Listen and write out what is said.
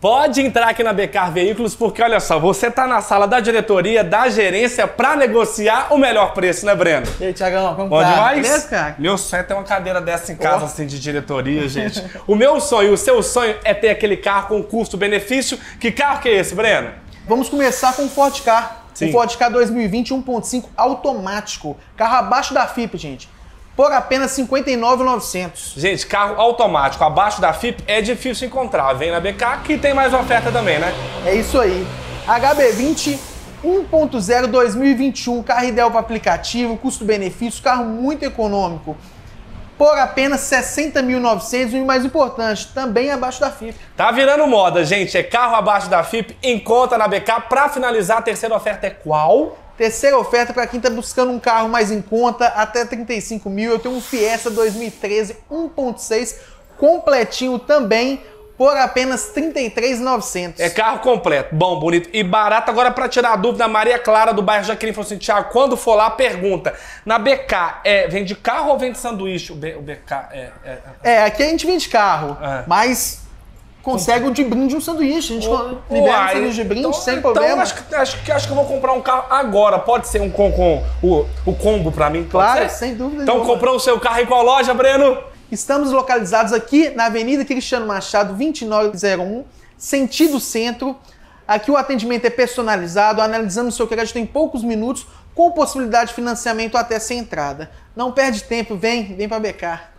Pode entrar aqui na BCAR Veículos, porque olha só, você tá na sala da diretoria, da gerência, pra negociar o melhor preço, né, Breno? E aí, Tiagão, como tá? Bom demais? Beleza, cara? Meu sonho é ter uma cadeira dessa em casa, assim, de diretoria, gente. O meu sonho, o seu sonho é ter aquele carro com custo-benefício. Que carro que é esse, Breno? Vamos começar com o Ford Ka. O Ford Ka 2020 1.5 automático. Carro abaixo da FIPE, gente. Por apenas R$ 59.900. Gente, carro automático abaixo da FIPE é difícil encontrar. Vem na BK que tem mais oferta também, né? É isso aí. HB20 1.0 2021, carro ideal para aplicativo, custo-benefício, carro muito econômico. Por apenas R$ 60.900 e o mais importante, também abaixo da FIPE. Tá virando moda, gente. É carro abaixo da FIPE, encontra na BK. Para finalizar, a terceira oferta é qual? Terceira oferta para quem está buscando um carro mais em conta, até 35 mil. Eu tenho um Fiesta 2013 1.6, completinho também, por apenas 33.900. É carro completo, bom, bonito e barato. Agora, para tirar a dúvida, a Maria Clara do bairro Jaqueline falou assim: Tiago, quando for lá, pergunta, na BK, vende carro ou vende sanduíche? O BK aqui a gente vende carro, mas... consegue um de brinde, um sanduíche. A gente libera um sanduíche de brinde, então, sem problema. Então acho que eu vou comprar um carro agora. Pode ser um o combo pra mim? Claro, sem dúvida. Então comprou o seu carro em qual loja, Breno? Estamos localizados aqui na Avenida Cristiano Machado, 2901, sentido centro. Aqui o atendimento é personalizado, analisamos o seu crédito em poucos minutos, com possibilidade de financiamento até sem entrada. Não perde tempo, vem pra BK.